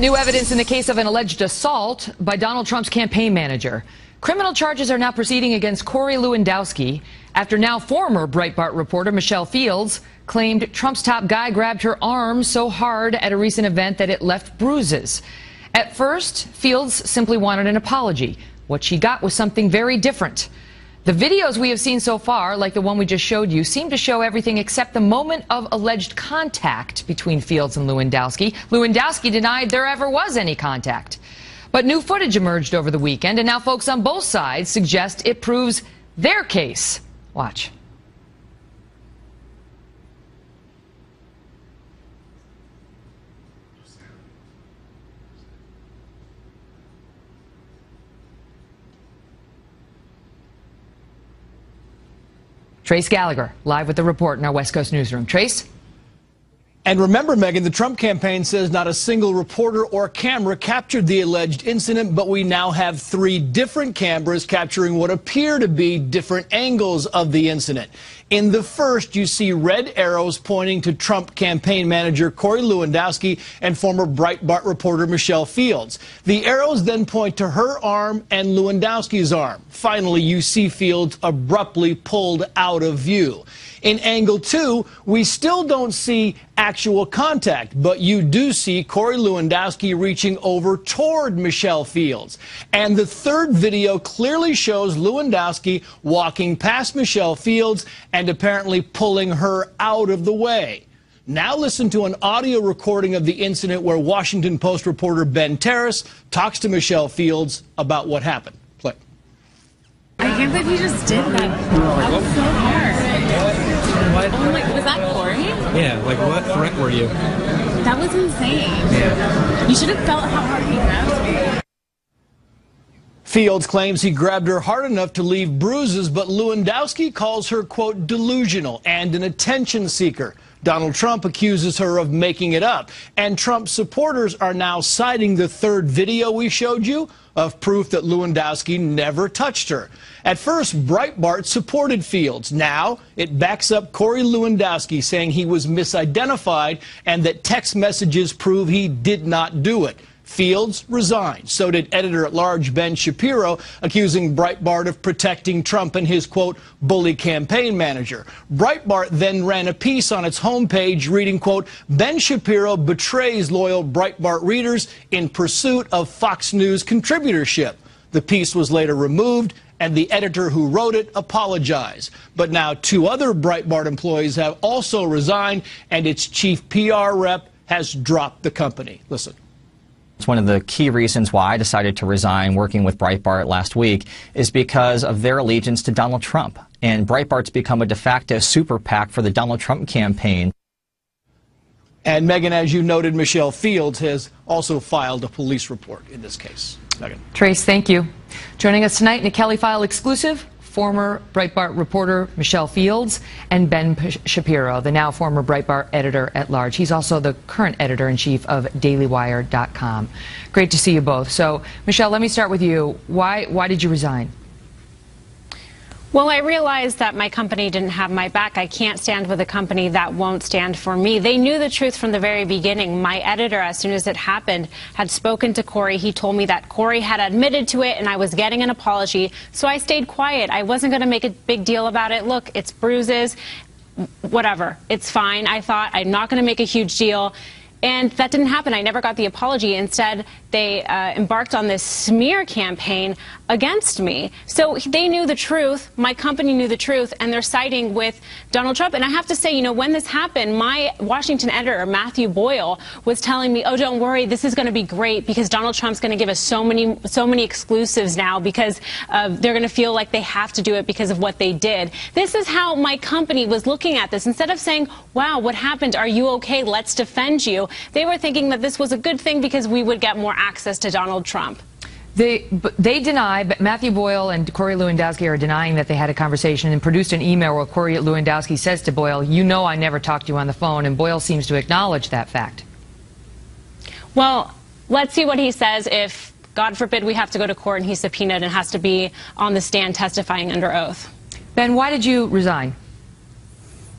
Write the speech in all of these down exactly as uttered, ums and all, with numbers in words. New evidence in the case of an alleged assault by Donald Trump's campaign manager. Criminal charges are now proceeding against Corey Lewandowski after now former Breitbart reporter Michelle Fields claimed Trump's top guy grabbed her arm so hard at a recent event that it left bruises. At first, Fields simply wanted an apology. What she got was something very different. The videos we have seen so far, like the one we just showed you, seem to show everything except the moment of alleged contact between Fields and Lewandowski. Lewandowski denied there ever was any contact. But new footage emerged over the weekend, and now folks on both sides suggest it proves their case. Watch. Trace Gallagher, live with the report in our West Coast newsroom. Trace? And remember, Megyn, the Trump campaign says not a single reporter or camera captured the alleged incident, but we now have three different cameras capturing what appear to be different angles of the incident. In the first, you see red arrows pointing to Trump campaign manager Corey Lewandowski and former Breitbart reporter Michelle Fields. The arrows then point to her arm and Lewandowski's arm. Finally, you see Fields abruptly pulled out of view. In angle two, we still don't see actual contact, but you do see Corey Lewandowski reaching over toward Michelle Fields. And the third video clearly shows Lewandowski walking past Michelle Fields and apparently pulling her out of the way. Now listen to an audio recording of the incident where Washington Post reporter Ben Terris talks to Michelle Fields about what happened. Play. I can't believe you just did that. That was so hard. What? Oh my, was that Corey? Yeah, like what threat were you? That was insane. Yeah. You should have felt how hard he grabbed me. Fields claims he grabbed her hard enough to leave bruises, but Lewandowski calls her, quote, delusional and an attention seeker. Donald Trump accuses her of making it up. And Trump supporters are now citing the third video we showed you of proof that Lewandowski never touched her. At first, Breitbart supported Fields. Now, it backs up Corey Lewandowski, saying he was misidentified and that text messages prove he did not do it. Fields resigned. So did editor-at-large Ben Shapiro, accusing Breitbart of protecting Trump and his, quote, bully campaign manager. Breitbart then ran a piece on its homepage reading, quote, Ben Shapiro betrays loyal Breitbart readers in pursuit of Fox News contributorship. The piece was later removed, and the editor who wrote it apologized. But now two other Breitbart employees have also resigned, and its chief P R rep has dropped the company. Listen. It's one of the key reasons why I decided to resign working with Breitbart last week is because of their allegiance to Donald Trump. And Breitbart's become a de facto super PAC for the Donald Trump campaign. And Megyn, as you noted, Michelle Fields has also filed a police report in this case. Megyn. Trace, thank you. Joining us tonight in a Kelly File exclusive, former Breitbart reporter Michelle Fields and Ben Shapiro, the now former Breitbart editor-at-large. He's also the current editor-in-chief of Daily Wire dot com. Great to see you both. So, Michelle, let me start with you. Why, why did you resign? Well, I realized that my company didn't have my back. I can't stand with a company that won't stand for me. They knew the truth from the very beginning. My editor, as soon as it happened, had spoken to Corey. He told me that Corey had admitted to it, and I was getting an apology. So I stayed quiet. I wasn't going to make a big deal about it. Look, it's bruises, whatever. It's fine, I thought. I'm not going to make a huge deal. And that didn't happen. I never got the apology. Instead, they uh, embarked on this smear campaign against me. So they knew the truth. My company knew the truth. And they're siding with Donald Trump. And I have to say, you know, when this happened, my Washington editor, Matthew Boyle, was telling me, oh, don't worry, this is going to be great because Donald Trump's going to give us so many, so many exclusives now because uh, they're going to feel like they have to do it because of what they did. This is how my company was looking at this. Instead of saying, wow, what happened? Are you okay? Let's defend you. They were thinking that this was a good thing because we would get more access to Donald Trump. They, they deny, but Matthew Boyle and Corey Lewandowski are denying that they had a conversation and produced an email where Corey Lewandowski says to Boyle, you know I never talked to you on the phone, and Boyle seems to acknowledge that fact. Well, let's see what he says if, God forbid, we have to go to court and he's subpoenaed and has to be on the stand testifying under oath. Ben, why did you resign?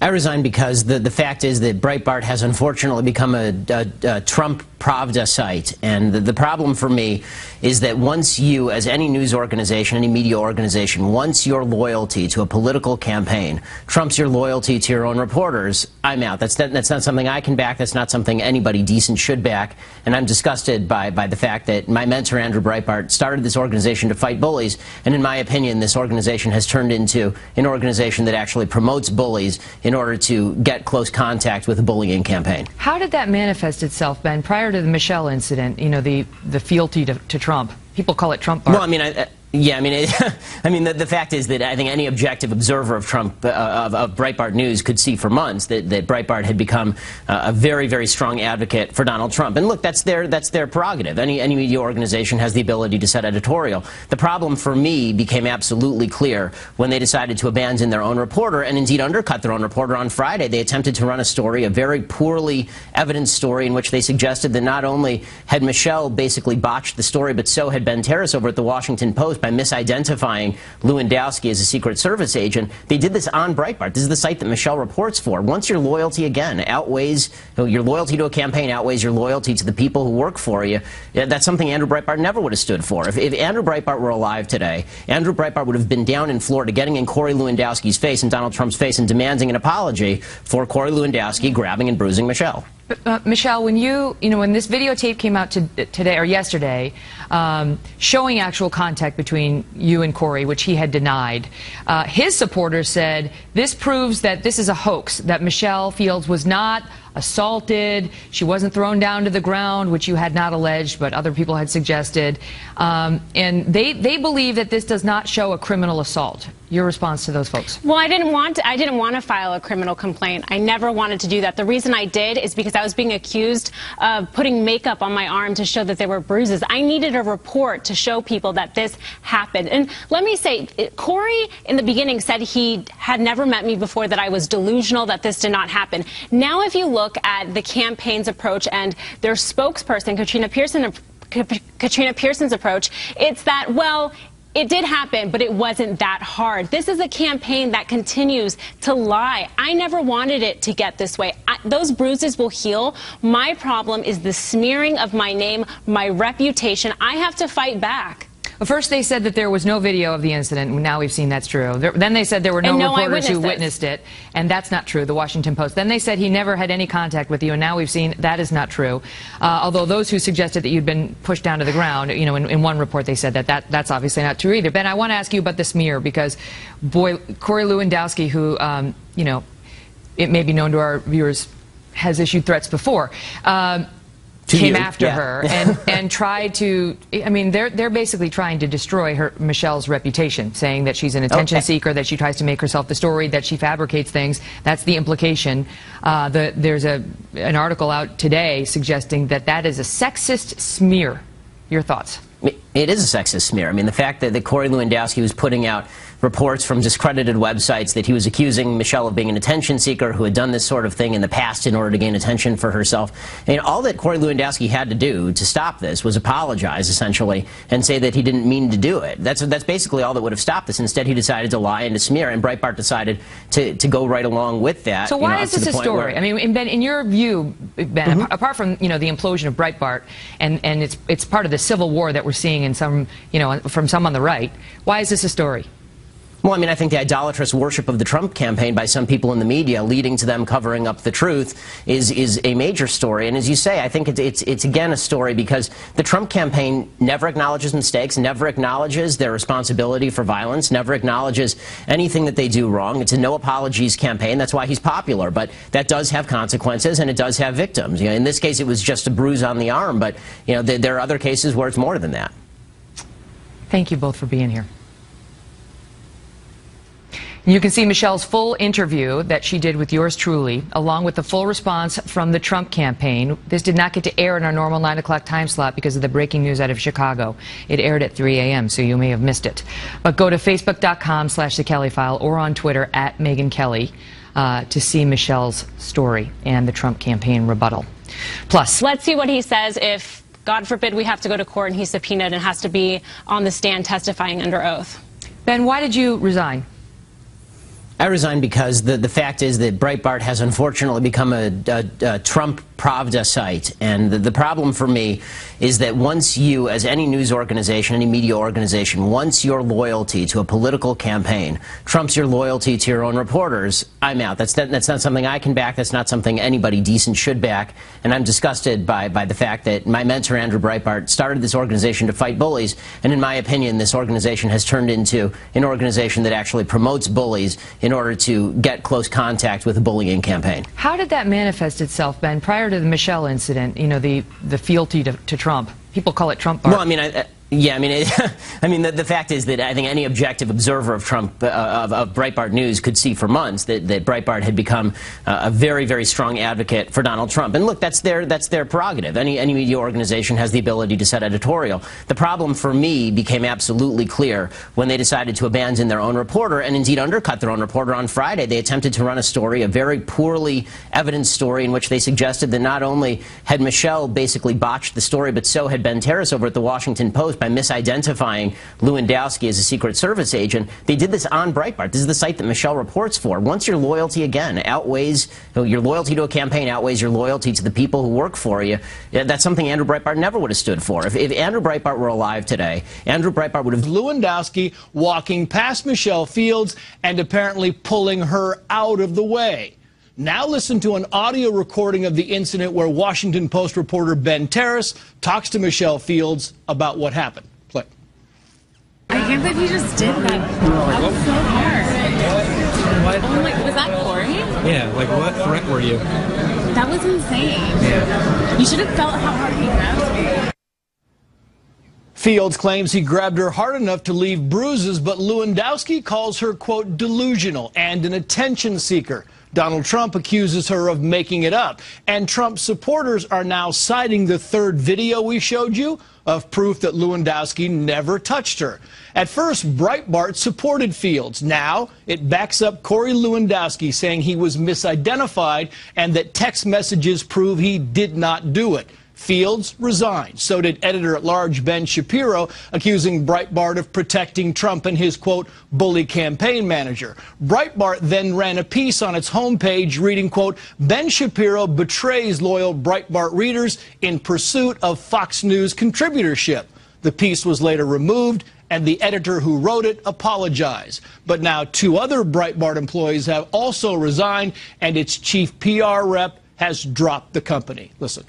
I resigned because the, the fact is that Breitbart has unfortunately become a, a, a Trump Pravda site. And the, the problem for me is that once you, as any news organization, any media organization, once your loyalty to a political campaign trumps your loyalty to your own reporters, I'm out. That's, that, that's not something I can back. That's not something anybody decent should back. And I'm disgusted by, by the fact that my mentor, Andrew Breitbart, started this organization to fight bullies. And in my opinion, this organization has turned into an organization that actually promotes bullies in order to get close contact with a bullying campaign. How did that manifest itself, Ben? Prior to the Michelle incident, you know, the, the fealty to, to Trump. People call it Trump Bar. Well, I mean, I, I Yeah, I mean, it, I mean, the, the fact is that I think any objective observer of Trump, uh, of, of Breitbart News, could see for months that, that Breitbart had become uh, a very, very strong advocate for Donald Trump. And look, that's their that's their prerogative. Any any media organization has the ability to set editorial. The problem for me became absolutely clear when they decided to abandon their own reporter and indeed undercut their own reporter on Friday. They attempted to run a story, a very poorly evidenced story, in which they suggested that not only had Michelle basically botched the story, but so had Ben Terris over at the Washington Post, by misidentifying Lewandowski as a Secret Service agent. They did this on Breitbart. This is the site that Michelle reports for. Once your loyalty, again, outweighs, your loyalty to a campaign outweighs your loyalty to the people who work for you, that's something Andrew Breitbart never would have stood for. If, if Andrew Breitbart were alive today, Andrew Breitbart would have been down in Florida getting in Corey Lewandowski's face and Donald Trump's face and demanding an apology for Corey Lewandowski grabbing and bruising Michelle. Uh, Michelle, when you, you know, when this videotape came out to, today or yesterday, um, showing actual contact between you and Corey, which he had denied, uh, his supporters said this proves that this is a hoax, that Michelle Fields was not assaulted, she wasn't thrown down to the ground, which you had not alleged, but other people had suggested. Um, and they, they believe that this does not show a criminal assault. Your response to those folks? Well, I didn't want to, I didn't want to file a criminal complaint. I never wanted to do that. The reason I did is because I was being accused of putting makeup on my arm to show that there were bruises. I needed a report to show people that this happened. And let me say, Corey in the beginning said he had never met me before, that I was delusional, that this did not happen. Now, if you look at the campaign's approach and their spokesperson, Katrina Pearson, Katrina Pearson's approach, it's that, well, it did happen, but it wasn't that hard. This is a campaign that continues to lie. I never wanted it to get this way. I, those bruises will heal. My problem is the smearing of my name, my reputation. I have to fight back. Well, first they said that there was no video of the incident. Now we've seen that's true. There, then they said there were no, no reporters who witnessed it, and that's not true, the Washington Post. Then they said he never had any contact with you, and now we've seen that is not true. Uh, although those who suggested that you'd been pushed down to the ground, you know, in, in one report they said that, that that's obviously not true either. Ben, I want to ask you about the smear, because, boy, Corey Lewandowski, who, um, you know, it may be known to our viewers, has issued threats before. Um, Came you. after yeah. her and, and tried to, I mean, they're, they're basically trying to destroy her, Michelle's reputation, saying that she's an attention okay. seeker, that she tries to make herself the story, that she fabricates things. That's the implication. Uh, the, there's a, an article out today suggesting that that is a sexist smear. Your thoughts? It is a sexist smear. I mean, the fact that, that Corey Lewandowski was putting out reports from discredited websites that he was accusing Michelle of being an attention seeker who had done this sort of thing in the past in order to gain attention for herself. And all that Corey Lewandowski had to do to stop this was apologize, essentially, and say that he didn't mean to do it. That's, that's basically all that would have stopped this. Instead, he decided to lie and to smear, and Breitbart decided to, to go right along with that. So why you know, is this a story? I mean, Ben, in your view, Ben, mm-hmm. apart, apart from, you know, the implosion of Breitbart, and, and it's, it's part of the civil war that we're seeing in some, you know, from some on the right, why is this a story? Well, I mean, I think the idolatrous worship of the Trump campaign by some people in the media, leading to them covering up the truth, is is a major story. And as you say, I think it's it's, it's again a story because the Trump campaign never acknowledges mistakes, never acknowledges their responsibility for violence, never acknowledges anything that they do wrong. It's a no apologies campaign. That's why he's popular. But that does have consequences, and it does have victims. You know, in this case, it was just a bruise on the arm, but you know, there, there are other cases where it's more than that. Thank you both for being here. You can see Michelle's full interview that she did with yours truly, along with the full response from the Trump campaign. This did not get to air in our normal nine o'clock time slot because of the breaking news out of Chicago. It aired at three A M, so you may have missed it. But go to facebook.com slash The Kelly File or on Twitter at Megyn Kelly uh, to see Michelle's story and the Trump campaign rebuttal. Plus, let's see what he says if, God forbid, we have to go to court and he's subpoenaed and has to be on the stand testifying under oath. Ben, why did you resign? I resigned because the, the fact is that Breitbart has unfortunately become a, a, a Trump Pravda site. And the, the problem for me is that once you, as any news organization, any media organization, once your loyalty to a political campaign trumps your loyalty to your own reporters, I'm out. That's, that, that's not something I can back. That's not something anybody decent should back. And I'm disgusted by, by the fact that my mentor, Andrew Breitbart, started this organization to fight bullies. And in my opinion, this organization has turned into an organization that actually promotes bullies in order to get close contact with a bullying campaign. How did that manifest itself, Ben, prior to the Michelle incident, you know, the, the fealty to, to Trump? People call it Trump Bar. Well, I mean, I, I Yeah, I mean, it, I mean, the, the fact is that I think any objective observer of Trump, uh, of, of Breitbart News, could see for months that, that Breitbart had become uh, a very, very strong advocate for Donald Trump. And look, that's their, that's their prerogative. Any, any media organization has the ability to set editorial. The problem for me became absolutely clear when they decided to abandon their own reporter and indeed undercut their own reporter. On Friday, they attempted to run a story, a very poorly evidenced story, in which they suggested that not only had Michelle basically botched the story, but so had Ben Terris over at the Washington Post, by misidentifying Lewandowski as a Secret Service agent. They did this on Breitbart. This is the site that Michelle reports for. Once your loyalty, again, outweighs, your loyalty to a campaign outweighs your loyalty to the people who work for you, that's something Andrew Breitbart never would have stood for. If, if Andrew Breitbart were alive today, Andrew Breitbart would have... Lewandowski walking past Michelle Fields and apparently pulling her out of the way. Now listen to an audio recording of the incident where Washington Post reporter Ben Terris talks to Michelle Fields about what happened. Play. I can't believe he just did that. That was so hard. What? I'm like, was that Corey? Yeah, like what threat were you? That was insane. Yeah. You should have felt how hard he grabbed me. Fields claims he grabbed her hard enough to leave bruises, but Lewandowski calls her, quote, delusional and an attention seeker. Donald Trump accuses her of making it up, and Trump supporters are now citing the third video we showed you of proof that Lewandowski never touched her. At first, Breitbart supported Fields. Now it backs up Corey Lewandowski, saying he was misidentified and that text messages prove he did not do it. Fields resigned. So did editor-at-large Ben Shapiro, accusing Breitbart of protecting Trump and his, quote, bully campaign manager. Breitbart then ran a piece on its homepage reading, quote, Ben Shapiro betrays loyal Breitbart readers in pursuit of Fox News contributorship. The piece was later removed, and the editor who wrote it apologized. But now two other Breitbart employees have also resigned, and its chief P R rep has dropped the company. Listen.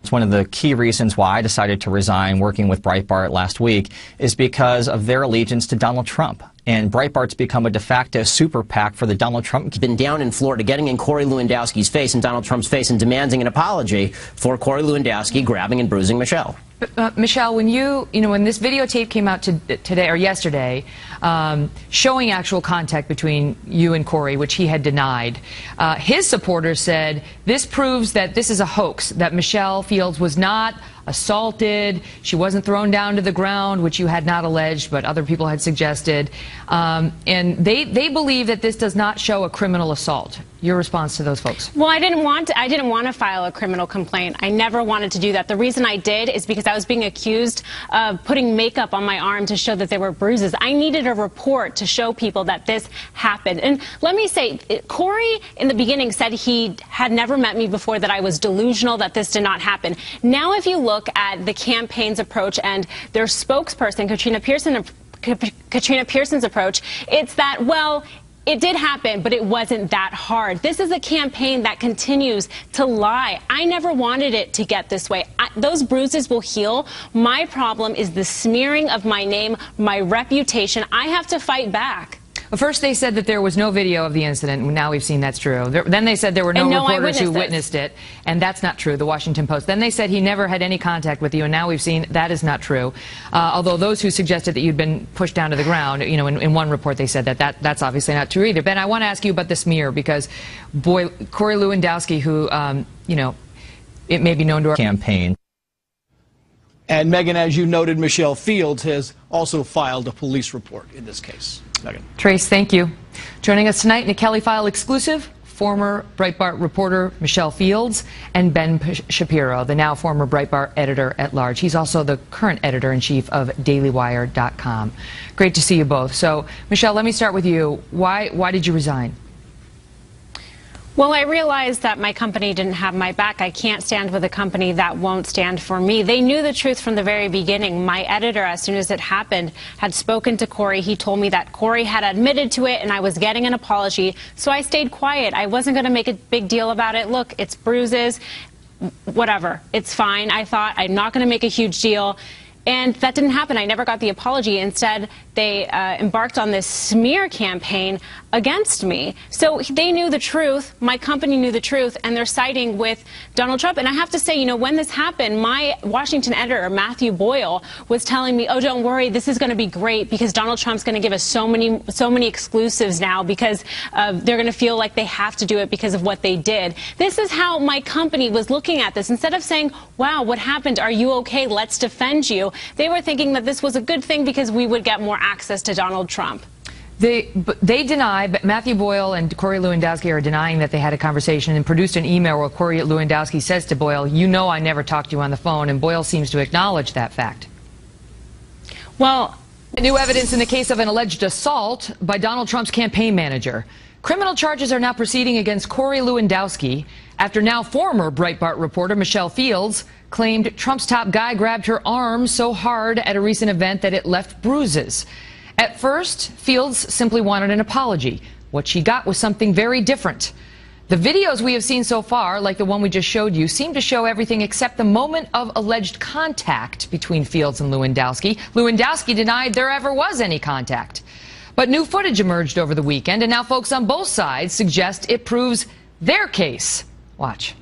It's one of the key reasons why I decided to resign working with Breitbart last week is because of their allegiance to Donald Trump. And Breitbart's become a de facto super PAC for the Donald Trump. He's been down in Florida getting in Corey Lewandowski's face and Donald Trump's face and demanding an apology for Corey Lewandowski grabbing and bruising Michelle. Uh, Michelle, when you, you know, when this videotape came out to, today or yesterday, um, showing actual contact between you and Corey, which he had denied, uh, his supporters said this proves that this is a hoax, that Michelle Fields was not assaulted, she wasn't thrown down to the ground, which you had not alleged, but other people had suggested. Um, and they, they believe that this does not show a criminal assault. Your response to those folks? Well, I didn't want to, I didn't want to file a criminal complaint. I never wanted to do that. The reason I did is because I was being accused of putting makeup on my arm to show that there were bruises. I needed a report to show people that this happened. And let me say, Corey in the beginning said he had never met me before, that I was delusional, that this did not happen. Now, if you look at the campaign's approach and their spokesperson, Katrina Pearson, Katrina Pearson's approach, it's that, well, it did happen, but it wasn't that hard. This is a campaign that continues to lie. I never wanted it to get this way. I, those bruises will heal. My problem is the smearing of my name, my reputation. I have to fight back. Well, first, they said that there was no video of the incident. Now we've seen that's true. There, then they said there were no, no reporters who witnessed it, and that's not true, the Washington Post. Then they said he never had any contact with you, and now we've seen that is not true. Uh, although those who suggested that you'd been pushed down to the ground, you know, in, in one report they said that, that that's obviously not true either. Ben, I want to ask you about the smear, because, boy, Corey Lewandowski, who, um, you know, it may be known to our campaign. And, Megyn, as you noted, Michelle Fields has also filed a police report in this case. Megyn. Trace, thank you. Joining us tonight in a Kelly File exclusive, former Breitbart reporter Michelle Fields and Ben Shapiro, the now former Breitbart editor-at-large. He's also the current editor-in-chief of Daily Wire dot com. Great to see you both. So, Michelle, let me start with you. Why, why did you resign? Well, I realized that my company didn't have my back. I can't stand with a company that won't stand for me. They knew the truth from the very beginning. My editor, as soon as it happened, had spoken to Corey. He told me that Corey had admitted to it and I was getting an apology. So I stayed quiet. I wasn't going to make a big deal about it. Look, it's bruises, whatever. It's fine. I thought, I'm not going to make a huge deal. And that didn't happen. I never got the apology. Instead, they uh, embarked on this smear campaign against me. So they knew the truth. My company knew the truth. And they're siding with Donald Trump. And I have to say, you know, when this happened, my Washington editor, Matthew Boyle, was telling me, oh, don't worry, this is going to be great because Donald Trump's going to give us so many, so many exclusives now because uh, they're going to feel like they have to do it because of what they did. This is how my company was looking at this. Instead of saying, wow, what happened? Are you okay? Let's defend you. They were thinking that this was a good thing because we would get more access to Donald Trump. They, they deny, but Matthew Boyle and Corey Lewandowski are denying that they had a conversation and produced an email where Corey Lewandowski says to Boyle, you know I never talked to you on the phone, and Boyle seems to acknowledge that fact. Well, new evidence in the case of an alleged assault by Donald Trump's campaign manager. Criminal charges are now proceeding against Corey Lewandowski after now former Breitbart reporter Michelle Fields claimed Trump's top guy grabbed her arm so hard at a recent event that it left bruises. At first, Fields simply wanted an apology. What she got was something very different. The videos we have seen so far, like the one we just showed you, seem to show everything except the moment of alleged contact between Fields and Lewandowski. Lewandowski denied there ever was any contact. But new footage emerged over the weekend, and now folks on both sides suggest it proves their case. Watch.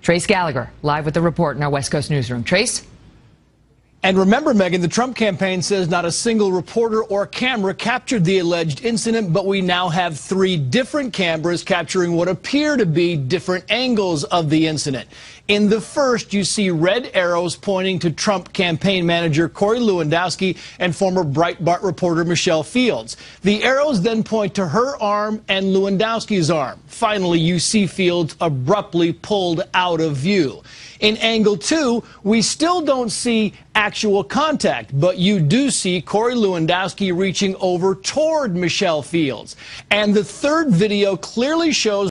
Trace Gallagher, live with the report in our West Coast newsroom. Trace? And remember, Megyn, the Trump campaign says not a single reporter or camera captured the alleged incident, but we now have three different cameras capturing what appear to be different angles of the incident. In the first, you see red arrows pointing to Trump campaign manager Corey Lewandowski and former Breitbart reporter Michelle Fields. The arrows then point to her arm and Lewandowski's arm. Finally, you see Fields abruptly pulled out of view. In angle two, we still don't see actual contact, but you do see Corey Lewandowski reaching over toward Michelle Fields. And the third video clearly shows